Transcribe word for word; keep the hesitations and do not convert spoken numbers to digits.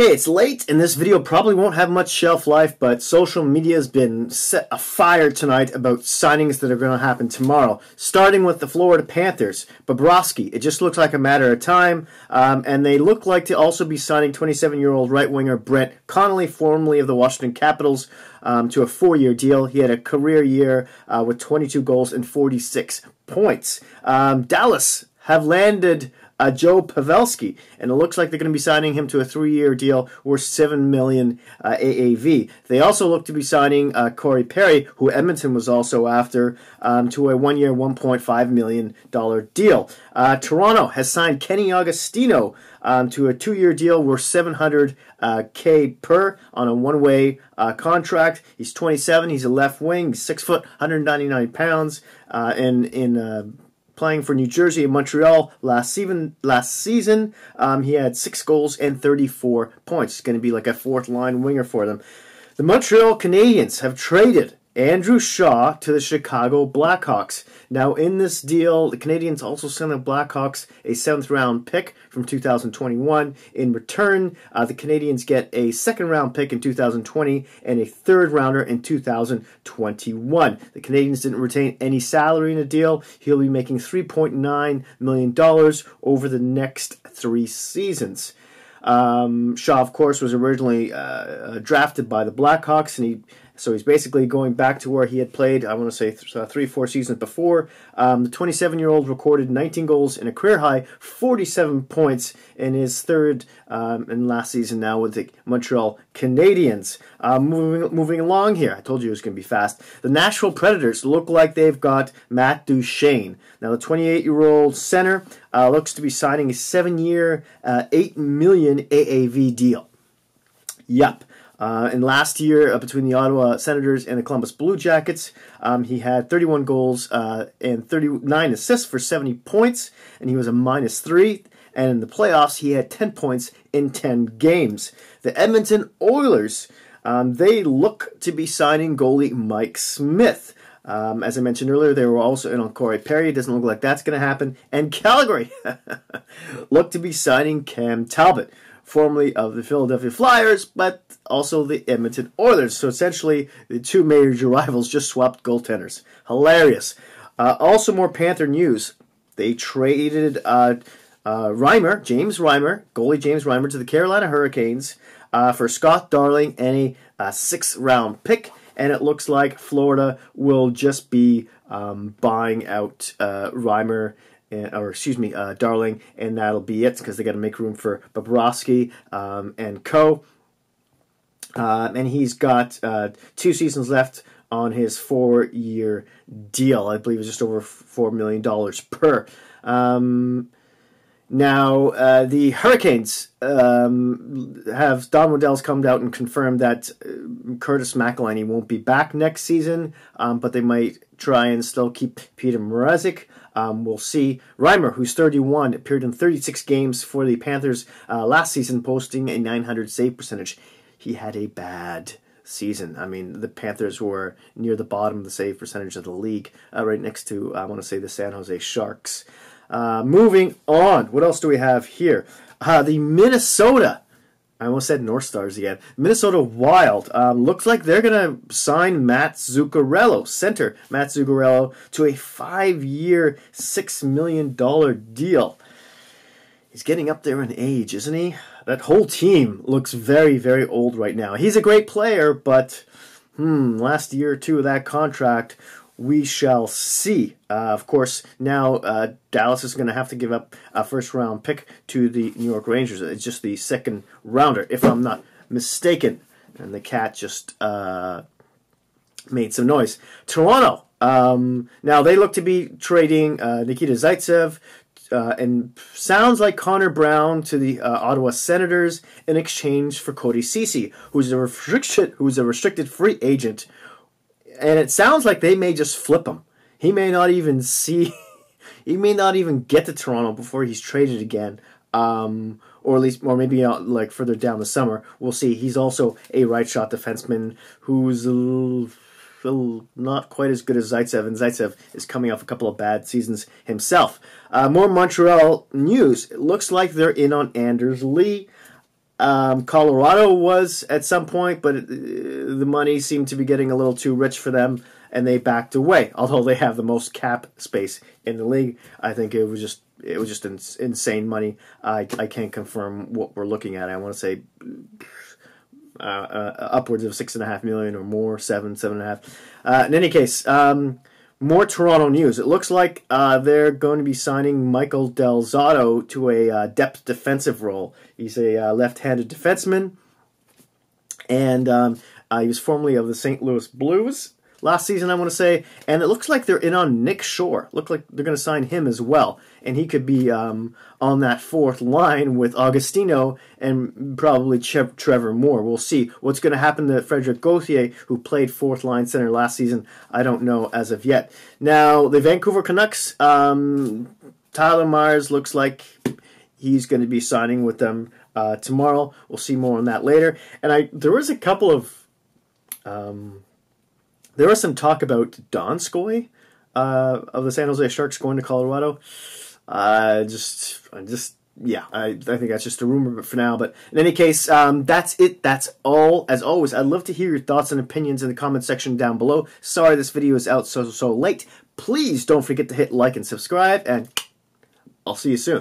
Hey, it's late, and this video probably won't have much shelf life, but social media has been set afire tonight about signings that are going to happen tomorrow, starting with the Florida Panthers. Bobrovsky, it just looks like a matter of time, um, and they look like to also be signing twenty-seven-year-old right-winger Brett Connolly, formerly of the Washington Capitals, um, to a four-year deal. He had a career year uh, with twenty-two goals and forty-six points. Um, Dallas have landed Uh, Joe Pavelski, and it looks like they're going to be signing him to a three-year deal worth seven million dollars uh, A A V. They also look to be signing uh, Corey Perry, who Edmonton was also after, um, to a one-year, one point five million dollars deal. Uh, Toronto has signed Kenny Agostino um, to a two-year deal worth seven hundred thousand dollars uh, per on a one-way uh, contract. He's twenty-seven. He's a left wing. He's six foot, one hundred ninety-nine pounds, uh, and in. Uh, Playing for New Jersey and Montreal last season, last season um, he had six goals and thirty-four points. He's going to be like a fourth-line winger for them. The Montreal Canadiens have traded Andrew Shaw to the Chicago Blackhawks. Now, in this deal, the Canadiens also sent the Blackhawks a seventh-round pick from two thousand twenty-one. In return, uh, the Canadiens get a second-round pick in two thousand twenty and a third-rounder in two thousand twenty-one. The Canadiens didn't retain any salary in the deal. He'll be making three point nine million dollars over the next three seasons. Um, Shaw, of course, was originally uh, drafted by the Blackhawks, and he so he's basically going back to where he had played, I want to say, th three, four seasons before. Um, the twenty-seven-year-old recorded nineteen goals and a career-high forty-seven points in his third um, and last season now with the Montreal Canadiens. Uh, moving, moving along here, I told you it was going to be fast. The Nashville Predators look like they've got Matt Duchesne. Now, the twenty-eight-year-old center uh, looks to be signing a seven-year, uh, eight million dollars A A V deal. Yup. Uh, and last year, uh, between the Ottawa Senators and the Columbus Blue Jackets, um, he had thirty-one goals uh, and thirty-nine assists for seventy points, and he was a minus three. And in the playoffs, he had ten points in ten games. The Edmonton Oilers, um, they look to be signing goalie Mike Smith. Um, as I mentioned earlier, they were also in on Corey Perry. It doesn't look like that's going to happen. And Calgary look to be signing Cam Talbot, formerly of the Philadelphia Flyers, but also the Edmonton Oilers. So essentially, the two major rivals just swapped goaltenders. Hilarious. Uh, also, more Panther news. They traded uh, uh, Reimer, James Reimer, goalie James Reimer, to the Carolina Hurricanes uh, for Scott Darling and a uh, sixth-round pick. And it looks like Florida will just be um, buying out uh, Reimer. And, or excuse me, uh, Darling, and that'll be it because they got to make room for Bobrovsky um, and co. Uh, and he's got uh, two seasons left on his four-year deal. I believe it's just over four million dollars per. Um, now uh, the Hurricanes um, have Don Waddell's come out and confirmed that uh, Curtis McElhinney won't be back next season, um, but they might try and still keep Peter Mrazek. Um, we'll see. Reimer, who's thirty-one, appeared in thirty-six games for the Panthers uh, last season, posting a nine hundred save percentage. He had a bad season. I mean, the Panthers were near the bottom of the save percentage of the league, uh, right next to, I want to say, the San Jose Sharks. Uh, moving on, what else do we have here? Uh, the Minnesota, I almost said North Stars again, Minnesota Wild, um, looks like they're going to sign Matt Zuccarello, center Matt Zuccarello, to a five-year, six million dollars deal. He's getting up there in age, isn't he? That whole team looks very, very old right now. He's a great player, but hmm, last year or two of that contract, we shall see. Uh, of course, now uh, Dallas is going to have to give up a first-round pick to the New York Rangers. It's just the second rounder, if I'm not mistaken. And the cat just uh, made some noise. Toronto. Um, now, they look to be trading uh, Nikita Zaitsev uh, and sounds like Connor Brown to the uh, Ottawa Senators in exchange for Cody Ceci, who's a restriction, who's a restricted free agent. And it sounds like they may just flip him. He may not even see, he may not even get to Toronto before he's traded again, um, or at least, or maybe out, like further down the summer. We'll see. He's also a right shot defenseman who's a little, a little not quite as good as Zaitsev, and Zaitsev is coming off a couple of bad seasons himself. Uh, more Montreal news. It looks like they're in on Anders Lee. Um, Colorado was at some point, but it, the money seemed to be getting a little too rich for them, and they backed away. Although they have the most cap space in the league, I think it was just it was just ins insane money. I I can't confirm what we're looking at. I want to say uh, uh, upwards of six and a half million or more, seven seven and a half. Uh, in any case, um, more Toronto news. It looks like uh, they're going to be signing Michael Del Zotto to a uh, depth defensive role. He's a uh, left-handed defenseman, and um, uh, he was formerly of the Saint Louis Blues last season, I want to say, and it looks like they're in on Nick Shore. Looks like they're going to sign him as well, and he could be um, on that fourth line with Agostino and probably Ch Trevor Moore. We'll see what's going to happen to Frederick Gauthier, who played fourth line center last season. I don't know as of yet. Now, the Vancouver Canucks, um, Tyler Myers looks like he's going to be signing with them uh, tomorrow. We'll see more on that later. And I there was a couple of... Um, There was some talk about Donskoy uh, of the San Jose Sharks going to Colorado. Uh, just, just yeah, I, I think that's just a rumor for now. But in any case, um, that's it. That's all. As always, I'd love to hear your thoughts and opinions in the comment section down below. Sorry this video is out so, so late. Please don't forget to hit like and subscribe, and I'll see you soon.